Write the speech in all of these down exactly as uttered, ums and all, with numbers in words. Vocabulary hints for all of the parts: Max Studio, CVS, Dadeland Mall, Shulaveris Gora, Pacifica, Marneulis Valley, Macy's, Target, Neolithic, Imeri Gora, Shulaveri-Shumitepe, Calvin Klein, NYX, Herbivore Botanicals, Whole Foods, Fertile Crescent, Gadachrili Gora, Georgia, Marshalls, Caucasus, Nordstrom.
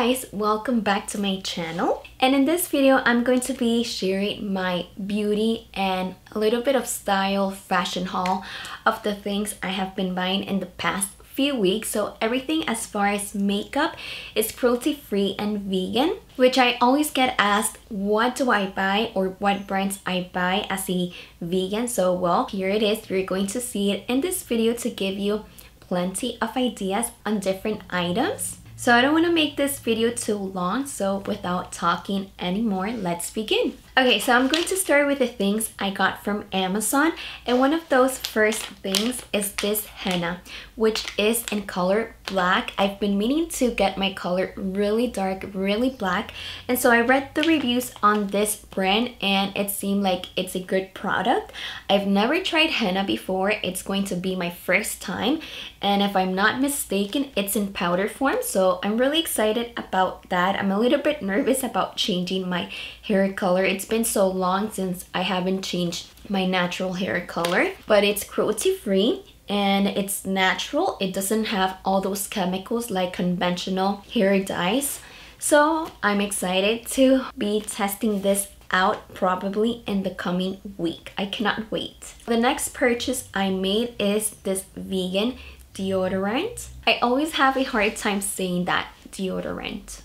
guys, welcome back to my channel, and in this video I'm going to be sharing my beauty and a little bit of style fashion haul of the things I have been buying in the past few weeks. So everything as far as makeup is cruelty free and vegan, which I always get asked what do I buy or what brands I buy as a vegan. So well, here it is, you're going to see it in this video to give you plenty of ideas on different items. So I don't want to make this video too long, so without talking anymore, let's begin. Okay, so I'm going to start with the things I got from Amazon, and one of those first things is this henna, which is in color black. I've been meaning to get my color really dark, really black, and so I read the reviews on this brand and it seemed like it's a good product. I've never tried henna before, it's going to be my first time, and if I'm not mistaken, it's in powder form, so I'm really excited about that. I'm a little bit nervous about changing my hair color. It's been so long since I haven't changed my natural hair color, but it's cruelty free and it's natural. It doesn't have all those chemicals like conventional hair dyes, so I'm excited to be testing this out probably in the coming week. I cannot wait. The next purchase I made is this vegan deodorant. I always have a hard time saying that, deodorant.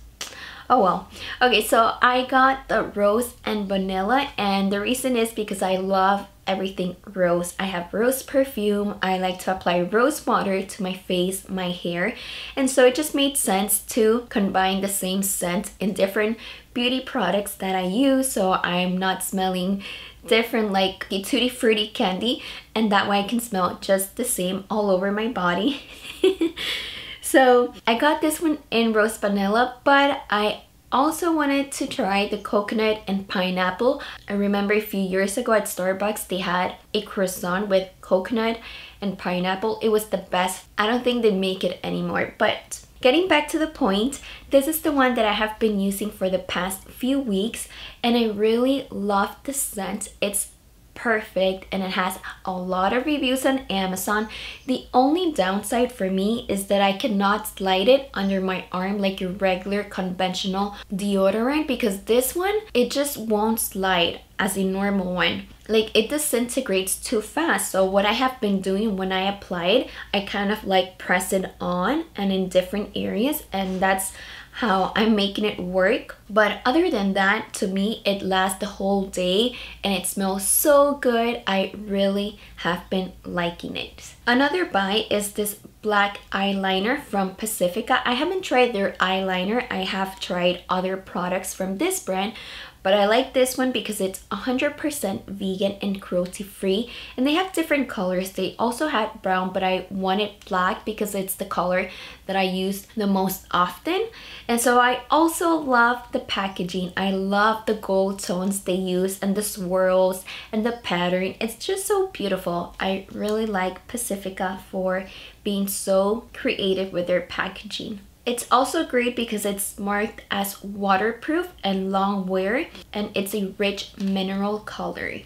Oh well. Okay, so I got the rose and vanilla, and the reason is because I love everything rose. I have rose perfume, I like to apply rose water to my face, my hair, and so it just made sense to combine the same scent in different beauty products that I use, so I'm not smelling different like the Tutti Frutti candy, and that way I can smell just the same all over my body. So I got this one in rose vanilla, but I also wanted to try the coconut and pineapple. I remember a few years ago at Starbucks, they had a croissant with coconut and pineapple. It was the best. I don't think they make it anymore, but getting back to the point, this is the one that I have been using for the past few weeks, and I really love the scent. It's perfect and it has a lot of reviews on Amazon. The only downside for me is that I cannot slide it under my arm like your regular conventional deodorant, because this one, it just won't slide as a normal one. Like, it disintegrates too fast. So what I have been doing when I apply it, I kind of like press it on and in different areas, and that's how I'm making it work. But other than that, to me it lasts the whole day and it smells so good. I really have been liking it. Another buy is this black eyeliner from Pacifica. I haven't tried their eyeliner. I have tried other products from this brand, but I like this one because it's one hundred percent vegan and cruelty free, and they have different colors. They also had brown, but I wanted black because it's the color that I use the most often. And so I also love the packaging. I love the gold tones they use and the swirls and the pattern. It's just so beautiful. I really like Pacifica for being so creative with their packaging. It's also great because it's marked as waterproof and long wear, and it's a rich mineral color.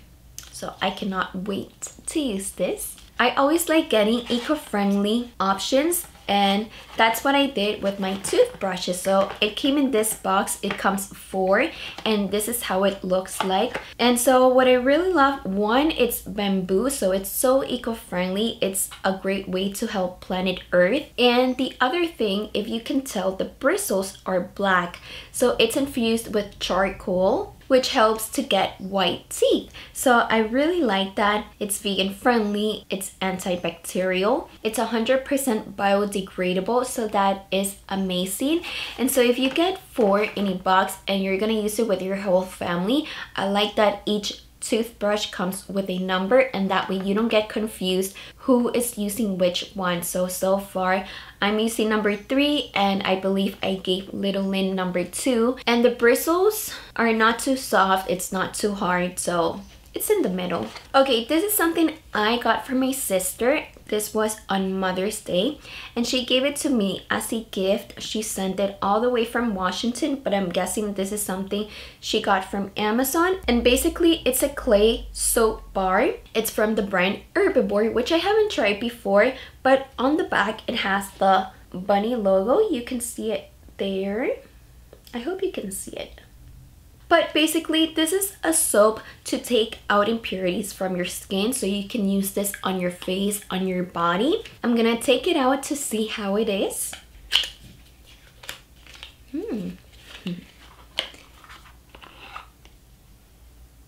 So I cannot wait to use this. I always like getting eco-friendly options, and that's what I did with my toothbrushes. So it came in this box, it comes four, and this is how it looks like. And so what I really love, one, it's bamboo, so it's so eco-friendly. It's a great way to help planet Earth. And the other thing, if you can tell, the bristles are black, so it's infused with charcoal, which helps to get white teeth. So I really like that. It's vegan friendly, it's antibacterial, it's one hundred percent biodegradable, so that is amazing. And so if you get four in a box and you're gonna use it with your whole family, I like that each toothbrush comes with a number, and that way you don't get confused who is using which one. So so far I'm using number three, and I believe I gave little Lynn number two, and the bristles are not too soft, it's not too hard, so it's in the middle. Okay, this is something I got from my sister. This was on Mother's Day, and she gave it to me as a gift. She sent it all the way from Washington, but I'm guessing this is something she got from Amazon. And basically, it's a clay soap bar. It's from the brand Herbivore, which I haven't tried before, but on the back, it has the bunny logo. You can see it there. I hope you can see it. But basically, this is a soap to take out impurities from your skin, so you can use this on your face, on your body. I'm gonna take it out to see how it is. Hmm.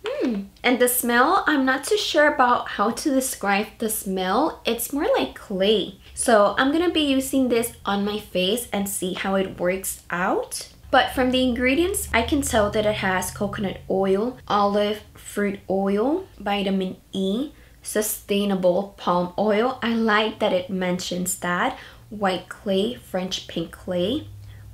Hmm. And the smell, I'm not too sure about how to describe the smell. It's more like clay. So I'm gonna be using this on my face and see how it works out. But from the ingredients, I can tell that it has coconut oil, olive fruit oil, vitamin E, sustainable palm oil. I like that it mentions that. White clay, French pink clay,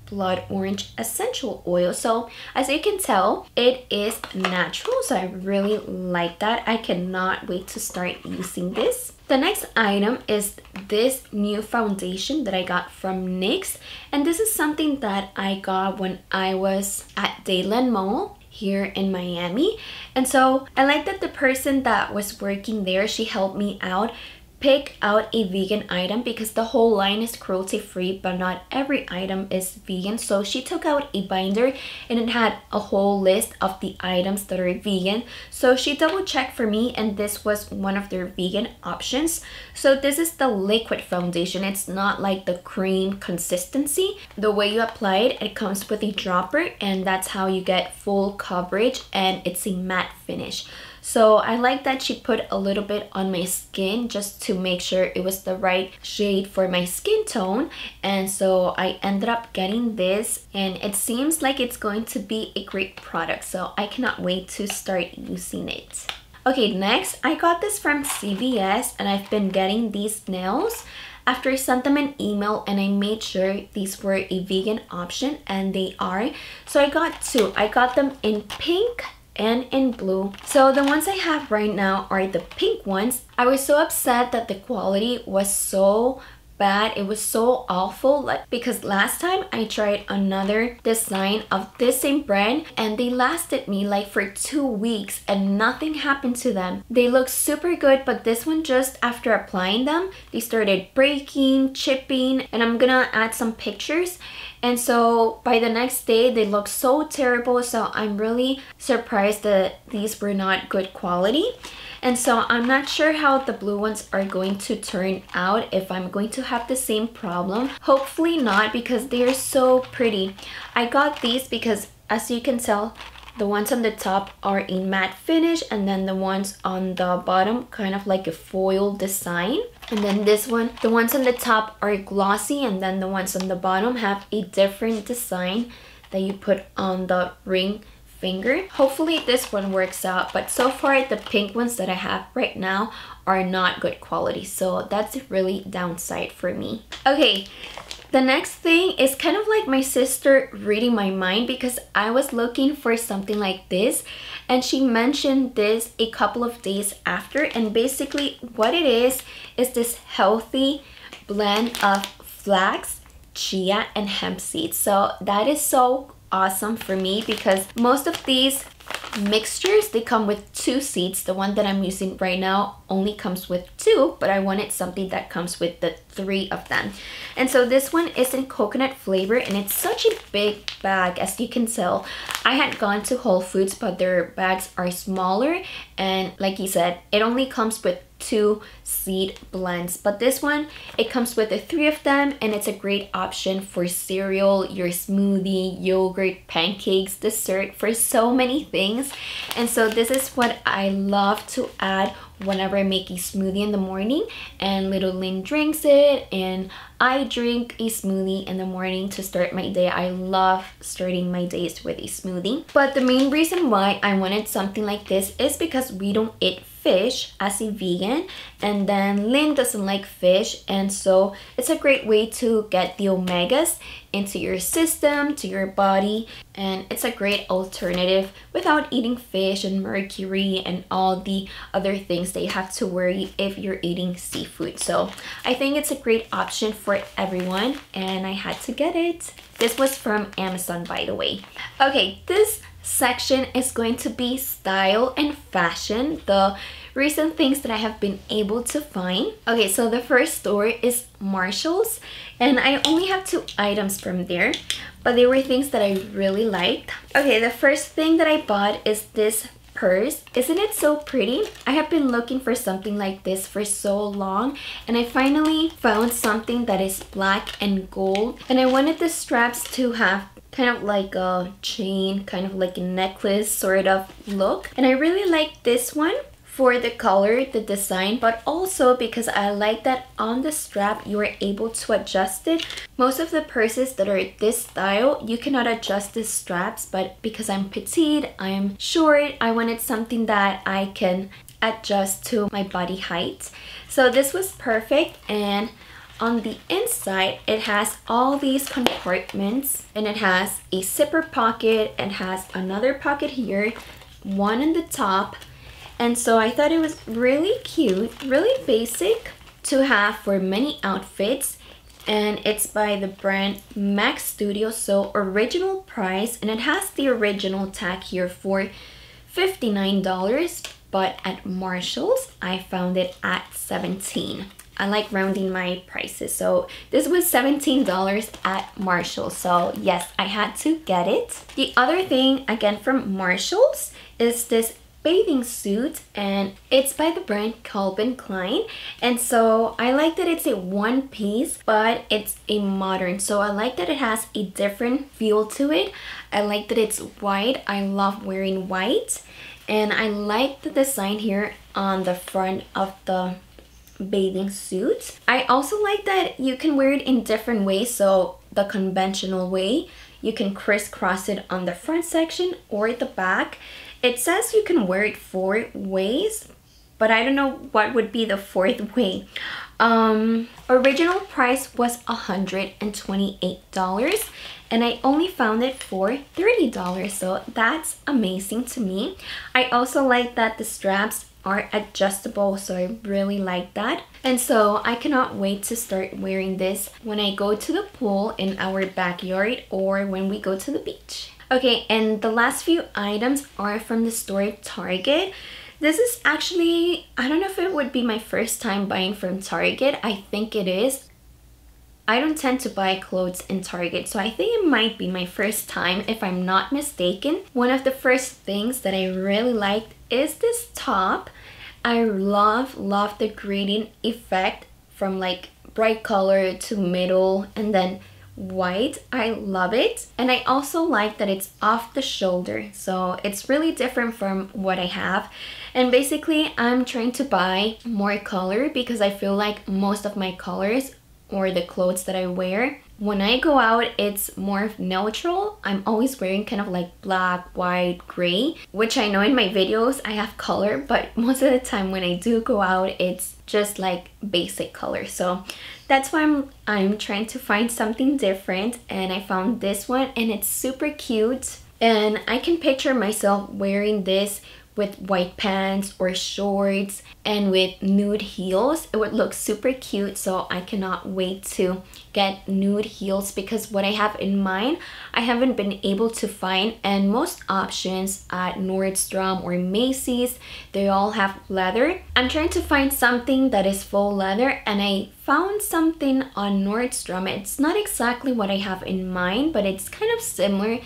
blood orange essential oil. So as you can tell, it is natural. So I really like that. I cannot wait to start using this. The next item is this new foundation that I got from NYX, and this is something that I got when I was at Dadeland Mall here in Miami. And so I like that the person that was working there, she helped me out pick out a vegan item, because the whole line is cruelty free, but not every item is vegan. So she took out a binder and it had a whole list of the items that are vegan. So she double checked for me and this was one of their vegan options. So this is the liquid foundation. It's not like the cream consistency. The way you apply it, it comes with a dropper, and that's how you get full coverage, and it's a matte finish. So I like that she put a little bit on my skin just to make sure it was the right shade for my skin tone. And so I ended up getting this, and it seems like it's going to be a great product. So I cannot wait to start using it. Okay, next I got this from C V S, and I've been getting these nails. After I sent them an email and I made sure these were a vegan option, and they are. So I got two. I got them in pink and in blue. So the ones I have right now are the pink ones. I was so upset that the quality was so bad. It was so awful, like, because last time I tried another design of this same brand and they lasted me like for two weeks and nothing happened to them. They look super good, but this one, just after applying them, they started breaking, chipping, and I'm gonna add some pictures. And so by the next day they look so terrible, so I'm really surprised that these were not good quality. And so I'm not sure how the blue ones are going to turn out, if I'm going to have the same problem. Hopefully not, because they are so pretty. I got these because, as you can tell, the ones on the top are a matte finish, and then the ones on the bottom kind of like a foil design. And then this one, the ones on the top are glossy, and then the ones on the bottom have a different design that you put on the ring finger. Hopefully this one works out, but so far the pink ones that I have right now are not good quality, so that's really downside for me. Okay, the next thing is kind of like my sister reading my mind, because I was looking for something like this and she mentioned this a couple of days after. And basically what it is is this healthy blend of flax, chia, and hemp seeds. So that is so awesome for me, because most of these mixtures, they come with two seeds. The one that I'm using right now only comes with two, but I wanted something that comes with the three of them. And so this one is in coconut flavor, and it's such a big bag, as you can tell. I had gone to Whole Foods, but their bags are smaller, and like he said, it only comes with two seed blends. But this one, it comes with the three of them, and it's a great option for cereal, your smoothie, yogurt, pancakes, dessert, for so many things. And so this is what I love to add whenever I make a smoothie in the morning, and little Lynn drinks it, and I drink a smoothie in the morning to start my day. I love starting my days with a smoothie. But the main reason why I wanted something like this is because we don't eat fish as a vegan, and then Lynn doesn't like fish, and so it's a great way to get the omegas into your system, to your body, and it's a great alternative without eating fish and mercury and all the other things that you have to worry if you're eating seafood. So I think it's a great option for everyone, and I had to get it. This was from Amazon, by the way. Okay, this section is going to be style and fashion. The recent things that I have been able to find. Okay, so the first store is Marshalls, and I only have two items from there, but they were things that I really liked. Okay, the first thing that I bought is this purse. Isn't it so pretty? I have been looking for something like this for so long, and I finally found something that is black and gold, and I wanted the straps to have kind of like a chain, kind of like a necklace sort of look. And I really like this one for the color, the design, but also because I like that on the strap you are able to adjust it. Most of the purses that are this style, you cannot adjust the straps, but because I'm petite, I'm short, I wanted something that I can adjust to my body height. So this was perfect, and on the inside, it has all these compartments, and it has a zipper pocket, it has another pocket here, one on the top, and so I thought it was really cute, really basic to have for many outfits, and it's by the brand Max Studio, so original price, and it has the original tag here for fifty-nine dollars, but at Marshalls, I found it at seventeen dollars. I like rounding my prices, so this was seventeen dollars at Marshalls, so yes, I had to get it. The other thing, again from Marshalls, is this bathing suit, and it's by the brand Calvin Klein, and so I like that it's a one piece, but it's a modern, so I like that it has a different feel to it. I like that it's white, I love wearing white, and I like the design here on the front of the bathing suit. I also like that you can wear it in different ways, so the conventional way, you can crisscross it on the front section or the back. It says you can wear it four ways, but I don't know what would be the fourth way. Um, original price was one hundred twenty-eight dollars, and I only found it for thirty dollars, so that's amazing to me. I also like that the straps are adjustable, so I really like that, and so I cannot wait to start wearing this when I go to the pool in our backyard or when we go to the beach. Okay, and the last few items are from the store Target. This is actually, I don't know if it would be my first time buying from Target. I think it is. I don't tend to buy clothes in Target, so I think it might be my first time if I'm not mistaken. One of the first things that I really liked is this top. I love, love the gradient effect from like bright color to middle and then white. I love it, and I also like that it's off the shoulder, so it's really different from what I have. And basically I'm trying to buy more color because I feel like most of my colors or the clothes that I wear when I go out, it's more neutral. I'm always wearing kind of like black, white, gray, which I know in my videos I have color, but most of the time when I do go out, it's just like basic color. So that's why I'm, I'm trying to find something different, and I found this one, and it's super cute. And I can picture myself wearing this with white pants or shorts and with nude heels. It would look super cute, so I cannot wait to get nude heels because what I have in mind, I haven't been able to find, and most options at Nordstrom or Macy's, they all have leather. I'm trying to find something that is full leather, and I found something on Nordstrom. It's not exactly what I have in mind, but it's kind of similar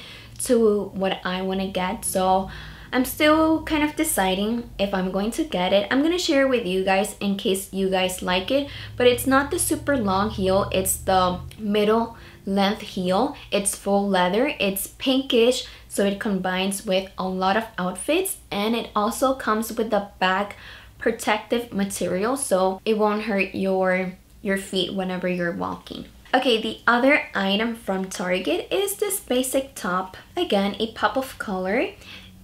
to what I want to get, so I'm still kind of deciding if I'm going to get it. I'm going to share it with you guys in case you guys like it, but it's not the super long heel, it's the middle length heel. It's full leather, it's pinkish, so it combines with a lot of outfits, and it also comes with the back protective material, so it won't hurt your, your feet whenever you're walking. Okay, the other item from Target is this basic top. Again, a pop of color.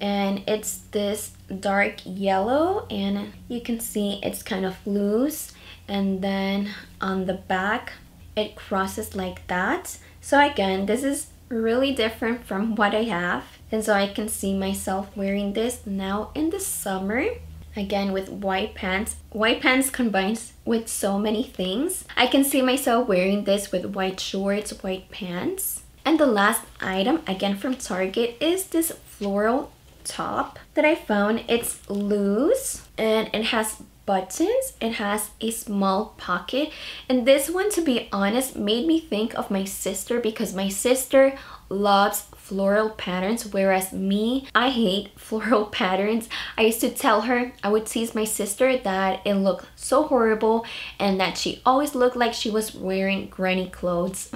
And it's this dark yellow, and you can see it's kind of loose, and then on the back it crosses like that. So again, this is really different from what I have, and so I can see myself wearing this now in the summer, again with white pants. White pants combines with so many things. I can see myself wearing this with white shorts, white pants. And the last item, again from Target, is this floral top that I found. It's loose, and it has buttons, it has a small pocket. And this one, to be honest, made me think of my sister, because my sister loves floral patterns, whereas me, I hate floral patterns. I used to tell her, I would tease my sister that it looked so horrible and that she always looked like she was wearing granny clothes.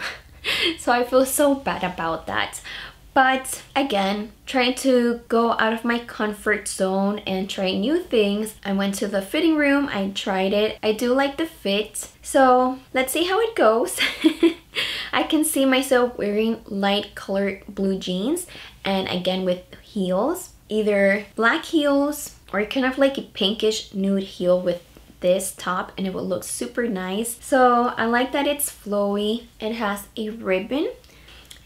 So I feel so bad about that. But again, trying to go out of my comfort zone and try new things. I went to the fitting room, I tried it. I do like the fit, so let's see how it goes. I can see myself wearing light colored blue jeans, and again with heels, either black heels or kind of like a pinkish nude heel with this top, and it will look super nice. So I like that it's flowy. It has a ribbon.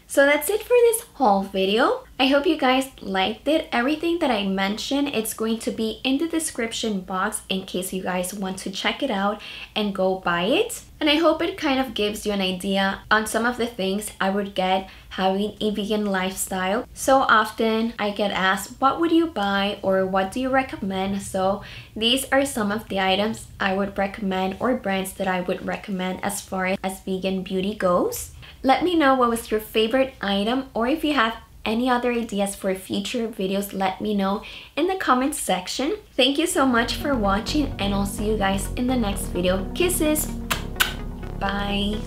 So that's it for this haul video. I hope you guys liked it. Everything that I mentioned, it's going to be in the description box in case you guys want to check it out and go buy it. And I hope it kind of gives you an idea on some of the things I would get having a vegan lifestyle. So often I get asked, what would you buy or what do you recommend? So these are some of the items I would recommend, or brands that I would recommend as far as vegan beauty goes. Let me know what was your favorite item, or if you have any other ideas for future videos, let me know in the comments section. Thank you so much for watching, and I'll see you guys in the next video. Kisses! Bye!